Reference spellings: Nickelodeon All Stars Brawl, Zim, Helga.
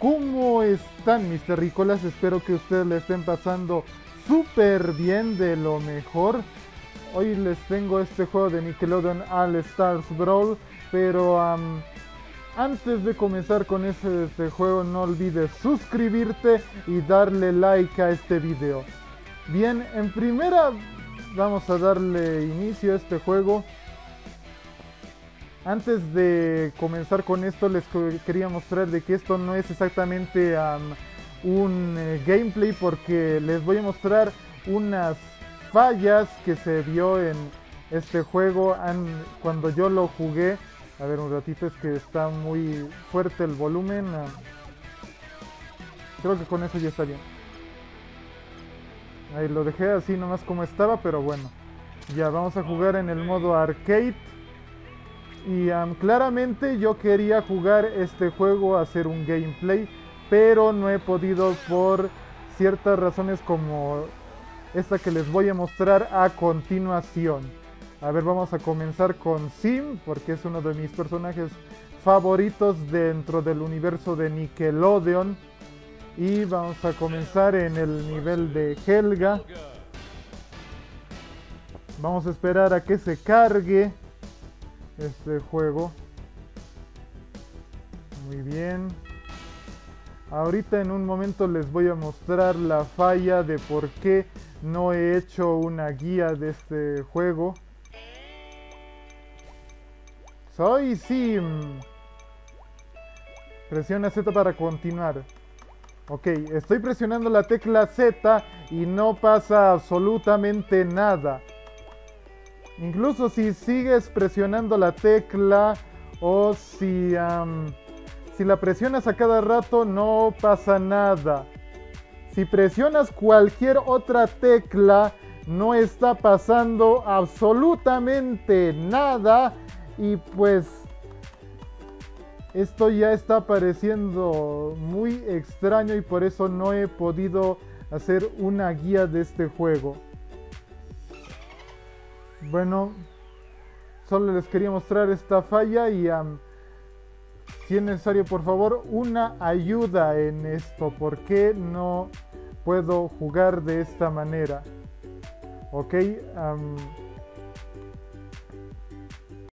¿Cómo están mis terrícolas? Espero que ustedes le estén pasando súper bien, de lo mejor. Hoy les tengo este juego de Nickelodeon All Stars Brawl, pero antes de comenzar con este juego no olvides suscribirte y darle like a este video. Bien, en primera vamos a darle inicio a este juego. Antes de comenzar con esto les quería mostrar de que esto no es exactamente un gameplay, porque les voy a mostrar unas fallas que se vio en este juego cuando yo lo jugué. A ver un ratito, es que está muy fuerte el volumen. Creo que con eso ya está bien. Ahí lo dejé así nomás como estaba, pero bueno. Ya vamos a jugar en el modo arcade. Y claramente yo quería jugar este juego, hacer un gameplay, pero no he podido por ciertas razones como esta que les voy a mostrar a continuación. A ver, vamos a comenzar con Zim, porque es uno de mis personajes favoritos dentro del universo de Nickelodeon. Y vamos a comenzar en el nivel de Helga. Vamos a esperar a que se cargue este juego. Muy bien. Ahorita en un momento les voy a mostrar la falla de por qué no he hecho una guía de este juego. Soy Zim. Presiona Z para continuar. Ok, estoy presionando la tecla Z y no pasa absolutamente nada. Incluso si sigues presionando la tecla o si la presionas a cada rato, no pasa nada. Si presionas cualquier otra tecla, no está pasando absolutamente nada. Y pues esto ya está pareciendo muy extraño y por eso no he podido hacer una guía de este juego. Bueno, solo les quería mostrar esta falla y si es necesario, por favor, una ayuda en esto, porque no puedo jugar de esta manera. Ok,